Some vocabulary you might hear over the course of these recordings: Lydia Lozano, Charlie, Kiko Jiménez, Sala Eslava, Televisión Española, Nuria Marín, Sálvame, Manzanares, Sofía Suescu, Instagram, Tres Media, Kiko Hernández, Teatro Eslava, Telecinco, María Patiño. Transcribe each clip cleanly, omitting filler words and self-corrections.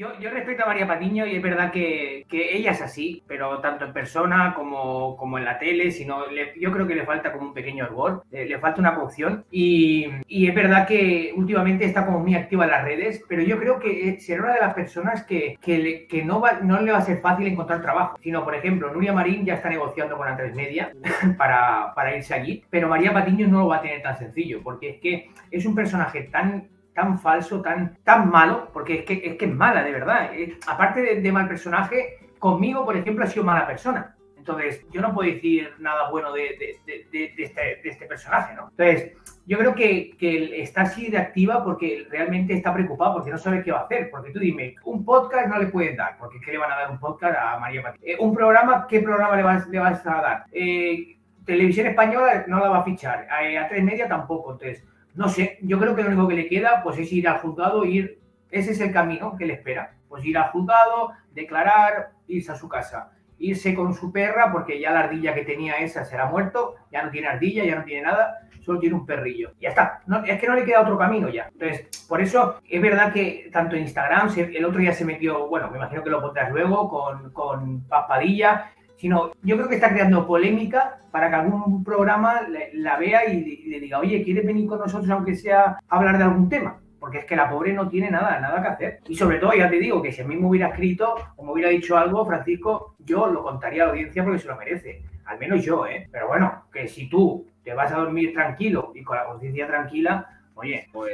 Yo respeto a María Patiño y es verdad que ella es así, pero tanto en persona como en la tele, yo creo que le falta como un pequeño hervor, le falta una cocción y es verdad que últimamente está como muy activa en las redes, pero yo creo que será una de las personas que no le va a ser fácil encontrar trabajo, sino por ejemplo Nuria Marín ya está negociando con la Tres Media para irse allí, pero María Patiño no lo va a tener tan sencillo, porque es que es un personaje tan falso, tan malo, porque es que es mala, de verdad. Aparte de mal personaje, conmigo, por ejemplo, ha sido mala persona. Entonces, yo no puedo decir nada bueno de este personaje, ¿no? Entonces, yo creo que está así de activa porque realmente está preocupado, porque no sabe qué va a hacer. Porque tú dime, un podcast no le pueden dar, porque ¿qué le van a dar un podcast a María Patiño? Un programa, ¿qué programa le vas a dar? Televisión Española no la va a fichar, a Tres Media tampoco, entonces... No sé, yo creo que lo único que le queda pues es ir al juzgado, ese es el camino que le espera, pues ir al juzgado, declarar, irse a su casa, irse con su perra porque ya la ardilla que tenía esa se la ha muerto, ya no tiene ardilla, ya no tiene nada, solo tiene un perrillo. Ya está, no, es que no le queda otro camino ya. Entonces, por eso es verdad que tanto en Instagram, el otro día se metió, bueno, me imagino que lo pondrás luego con Paspadilla, sino yo creo que está creando polémica para que algún programa la vea y le diga, oye, ¿quieres venir con nosotros aunque sea a hablar de algún tema? Porque es que la pobre no tiene nada que hacer. Y sobre todo, ya te digo, que si a mí me hubiera escrito o me hubiera dicho algo, Francisco, yo lo contaría a la audiencia porque se lo merece. Al menos yo, ¿eh? Pero bueno, que si tú te vas a dormir tranquilo y con la conciencia tranquila, oye, pues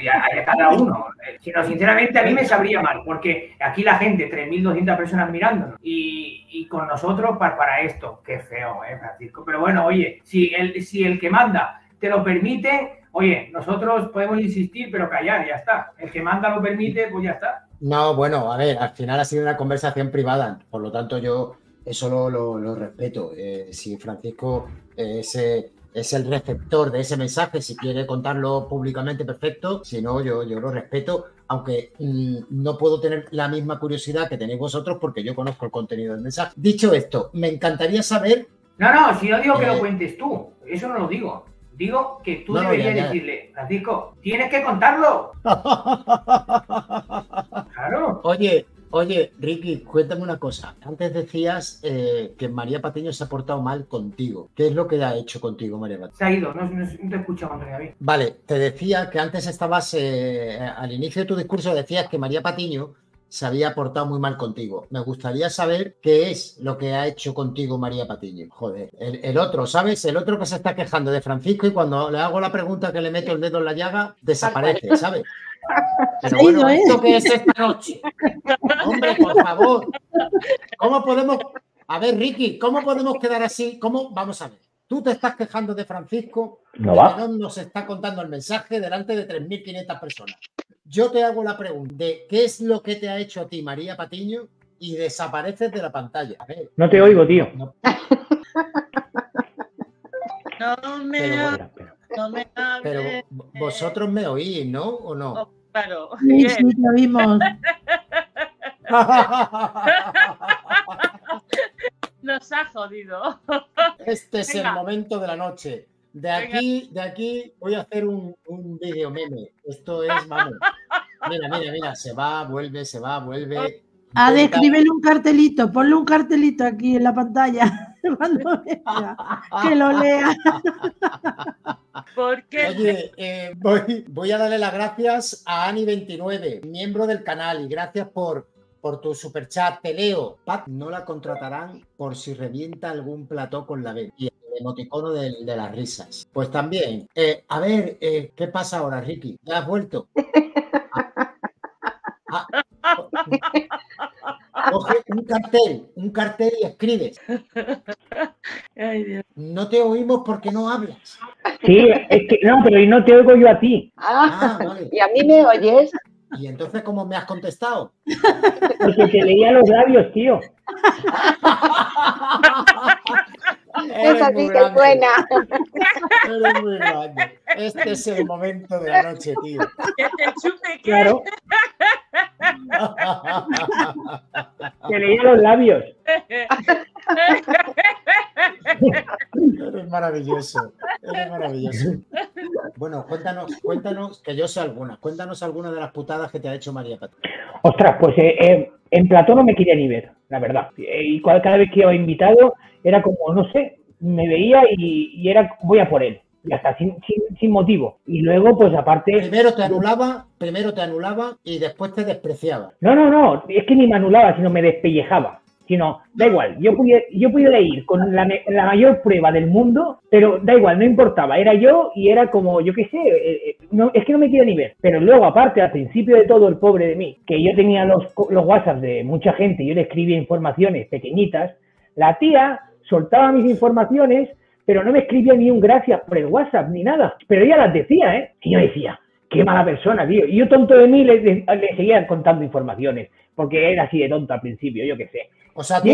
ya a cada uno. Sino, sinceramente, a mí me sabría mal, porque aquí la gente, 3.200 personas mirándonos, y con nosotros para esto. Qué feo, Francisco. Pero bueno, oye, si el que manda te lo permite, oye, nosotros podemos insistir, pero callar, ya está. El que manda lo permite, pues ya está. No, bueno, a ver, al final ha sido una conversación privada, por lo tanto yo eso lo respeto. Si Francisco es el receptor de ese mensaje, si quiere contarlo públicamente, perfecto, si no, yo lo respeto, aunque no puedo tener la misma curiosidad que tenéis vosotros porque yo conozco el contenido del mensaje. Dicho esto, me encantaría saber... No, si no digo que lo cuentes tú, eso no lo digo. Digo que tú deberías decirle, Francisco, ¡tienes que contarlo! Claro. Oye, Ricky, cuéntame una cosa. Antes decías que María Patiño se ha portado mal contigo. ¿Qué es lo que ha hecho contigo, María Patiño? Se ha ido, no te escucho, Juan David. Vale, te decía que antes estabas, al inicio de tu discurso decías que María Patiño se había portado muy mal contigo. Me gustaría saber qué es lo que ha hecho contigo María Patiño. Joder, el otro, ¿sabes? El otro que se está quejando de Francisco y cuando le hago la pregunta que le meto el dedo en la llaga, desaparece, ¿sabes? Pero bueno, ¿esto qué es esta noche? Hombre, por favor. ¿Cómo podemos...? A ver, Ricky, ¿cómo podemos quedar así? ¿Cómo? Vamos a ver. Tú te estás quejando de Francisco, no va. Que no nos está contando el mensaje delante de 3.500 personas. Yo te hago la pregunta de qué es lo que te ha hecho a ti, María Patiño, y desapareces de la pantalla. A ver, no te oigo, tío. Pero vosotros me oís, ¿no? ¿O no? Oh, claro. Sí, te oímos. Nos ha jodido. Este es el momento de la noche. De aquí voy a hacer un video meme. Esto es, vamos. Mira, se va, vuelve. Ah, escríbele un cartelito, ponle un cartelito aquí en la pantalla. Que lo lea. ¿Por qué? Oye, voy a darle las gracias a Ani29, miembro del canal, y gracias por tu superchat. Te leo. Pat, no la contratarán por si revienta algún plató con la vela. Emoticono de las risas. Pues también, a ver, ¿qué pasa ahora, Ricky? ¿Ya has vuelto? Coge un cartel y escribes. Ay, Dios. No te oímos porque no hablas. Sí, es que no, pero no te oigo yo a ti. Vale. ¿Y a mí me oyes? ¿Y entonces cómo me has contestado? Porque te leía los labios, tío. Es así que suena. Eres muy grande. Este es el momento de la noche, tío. Que te chupe, claro. Te leía los labios. Eres maravilloso. Bueno, cuéntanos que yo sé alguna de las putadas que te ha hecho María Patiño. Ostras, pues en plató no me quería ni ver, la verdad. Y cada vez que iba invitado era como, no sé, me veía y era, voy a por él. Y hasta sin motivo. Y luego, pues aparte... Primero te anulaba y después te despreciaba. No. Es que ni me anulaba, sino me despellejaba. Sino, da igual, yo pudiera ir con la mayor prueba del mundo, pero da igual, no importaba. Era yo y era como, yo qué sé, no, es que no me quiero ni ver. Pero luego, aparte, al principio de todo, el pobre de mí, que yo tenía los WhatsApp de mucha gente, yo le escribía informaciones pequeñitas, la tía soltaba mis informaciones... pero no me escribía ni un gracias por el WhatsApp, ni nada. Pero ella las decía, ¿eh? Y yo decía, qué mala persona, tío. Y yo, tonto de mí, le seguía contando informaciones, porque era así de tonto al principio, yo qué sé. O sea, tú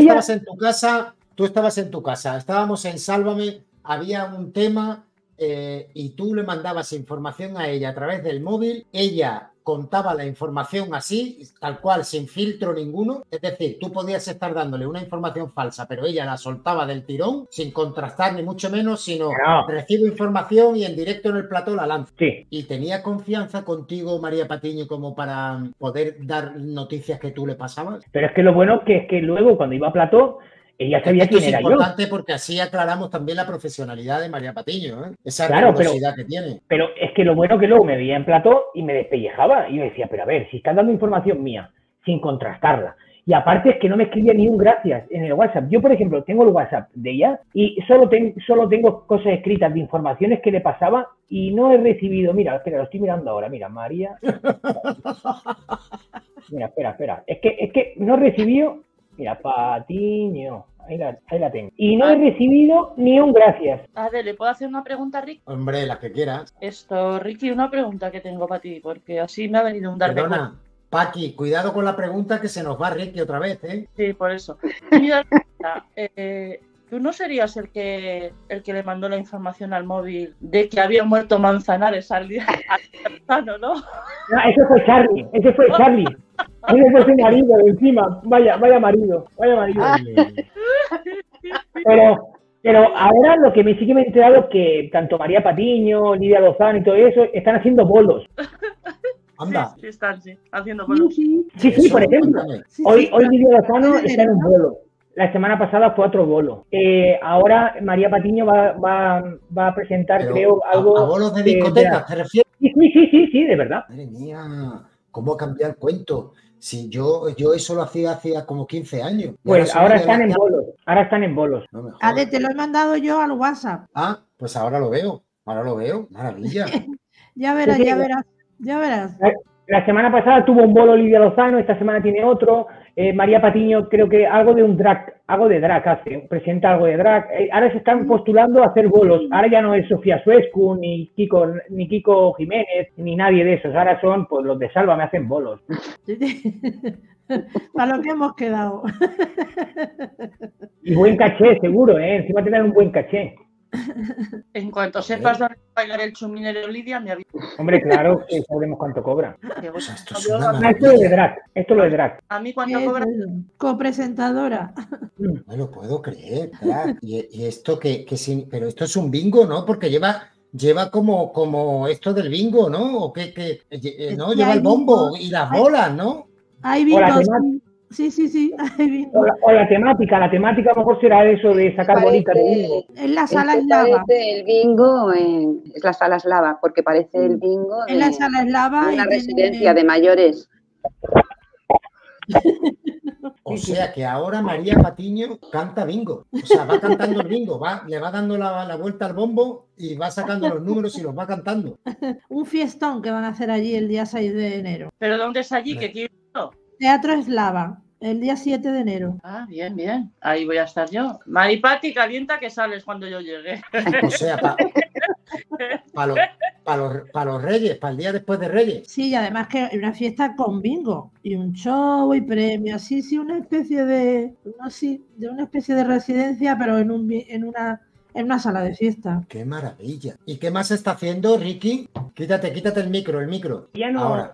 estabas en tu casa, estábamos en Sálvame, había un tema y tú le mandabas información a ella a través del móvil, ella contaba la información así, tal cual, sin filtro ninguno. Es decir, tú podías estar dándole una información falsa, pero ella la soltaba del tirón, sin contrastar ni mucho menos, sino recibo información y en directo en el plató la lanza. Sí. Y tenía confianza contigo, María Patiño, como para poder dar noticias que tú le pasabas. Pero es que lo bueno es que luego, cuando iba a plató, ella sabía quién era yo. Es importante porque así aclaramos también la profesionalidad de María Patiño, ¿eh? Esa curiosidad que tiene. Pero es que lo bueno que luego me veía en plató y me despellejaba. Y yo decía, pero a ver, si están dando información mía sin contrastarla. Y aparte es que no me escribía ni un gracias en el WhatsApp. Yo, por ejemplo, tengo el WhatsApp de ella y solo tengo cosas escritas de informaciones que le pasaba y no he recibido... Mira, espera, lo estoy mirando ahora. Mira, María... Mira, espera. Es que no he recibido... Mira, Patiño... Ahí la tengo. Y no he recibido ni un gracias. A ver, ¿le puedo hacer una pregunta a Ricky? Hombre, la que quieras. Ricky, una pregunta que tengo para ti, porque así me ha venido un darme cuenta. Perdona, Paqui, cuidado con la pregunta que se nos va Ricky otra vez, ¿eh? Sí, por eso. Mira, ¿tú no serías el que le mandó la información al móvil de que había muerto Manzanares al día? ¿No? No, ese fue Charlie. Ese fue su marido de encima. Vaya marido. Pero ahora lo que sí que me he enterado es que tanto María Patiño, Lydia Lozano y todo eso están haciendo bolos. Anda. Sí, están haciendo bolos. Sí, por ejemplo. Hoy Lydia Lozano está en un bolo. La semana pasada fue otro bolo. Ahora María Patiño va a presentar, creo, algo... ¿A bolos de discotecas te refieres? Sí, de verdad. Madre mía, ¿cómo ha cambiado el cuento? Si yo eso lo hacía hace como 15 años. Pues ahora están en bolos. No, te lo he mandado yo al WhatsApp. Ah, pues ahora lo veo. Maravilla. Ya verás. La semana pasada tuvo un bolo Lydia Lozano, esta semana tiene otro. María Patiño creo que presenta algo de drag. Ahora se están postulando a hacer bolos. Ahora ya no es Sofía Suescu, ni Kiko Jiménez, ni nadie de esos. Ahora son, pues, los de Sálvame hacen bolos. Para lo que hemos quedado. Y buen caché, seguro, ¿eh? Encima te dan un buen caché. En cuanto sepas dónde bailar el chuminero, Lidia, me avisa. Hombre, claro, que sabremos cuánto cobra. Esto es lo de drag. A mí cuánto cobra. Copresentadora. No lo puedo creer, drag. Y esto que sin... Pero esto es un bingo, ¿no? Porque lleva como esto del bingo, ¿no? O que no, lleva el bombo y las bolas, ¿no? Hay bingos. Sí. O la temática a lo mejor será eso de sacar bolitas de bingo. Es la sala Eslava. El bingo es la sala Eslava, porque parece el bingo de la sala Eslava, una residencia de mayores. O sea que ahora María Patiño canta bingo. O sea, va cantando el bingo, le va dando la vuelta al bombo y va sacando los números y los va cantando. Un fiestón que van a hacer allí el día 6 de enero. ¿Pero dónde es allí? ¿Qué quiero? Teatro Eslava, el día 7 de enero. Ah, bien. Ahí voy a estar yo. Maripati, calienta que sales cuando yo llegue. O sea, para los Reyes, para el día después de Reyes. Sí, y además que hay una fiesta con bingo y un show y premios. Sí, una especie de residencia, pero en una sala de fiesta. ¡Qué maravilla! ¿Y qué más está haciendo, Ricky? Quítate el micro. Ya no,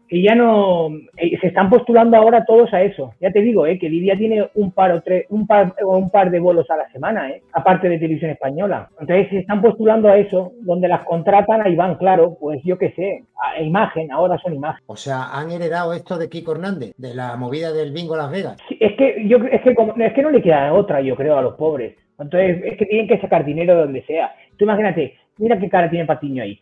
se están postulando ahora todos a eso. Ya te digo, que Lydia tiene un par de bolos a la semana, aparte de Televisión Española. Entonces se están postulando a eso, donde las contratan, ahí van, claro, pues yo qué sé, a Imagen, ahora son Imagen. O sea, han heredado esto de Kiko Hernández, de la movida del bingo Las Vegas. Sí, es que no le queda otra, yo creo, a los pobres. Entonces es que tienen que sacar dinero de donde sea. Tú imagínate, mira qué cara tiene Patiño ahí.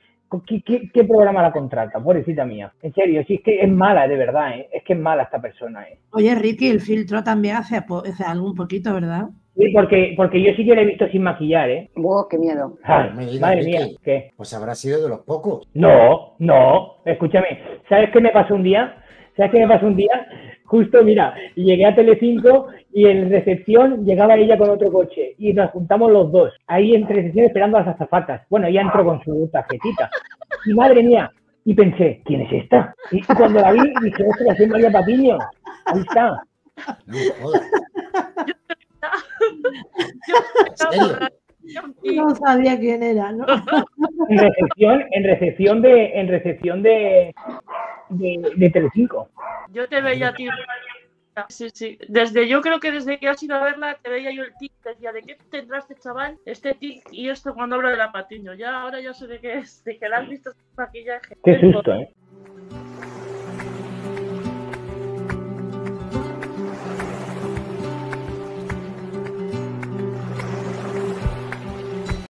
¿Qué programa la contrata? Pobrecita mía. En serio, sí, es que es mala, de verdad, Es que es mala esta persona, Oye, Ricky, el filtro también hace algún poquito, ¿verdad? Sí, porque yo sí que lo he visto sin maquillar, ¡Wow, qué miedo! Ay, madre mía, ¿qué? Pues habrá sido de los pocos. No, escúchame. ¿Sabes qué me pasó un día? Justo, mira, llegué a Telecinco y en recepción llegaba ella con otro coche y nos juntamos los dos, ahí en recepción esperando a las azafatas. Bueno, ella entró con su tarjetita y madre mía, y pensé, ¿quién es esta? Y cuando la vi, dije, ostras, soy María Patiño, ahí está. No, joder. No sabía quién era, ¿no? En recepción de Telecinco. Yo te veía a ti. Sí. Yo creo que desde que has ido a verla te veía yo el tic, te decía, ¿de qué tendrá este chaval? Este tic y esto cuando hablo de la Patiño. Ya ahora ya sé de qué es, de que la has visto sin maquillaje. Qué susto,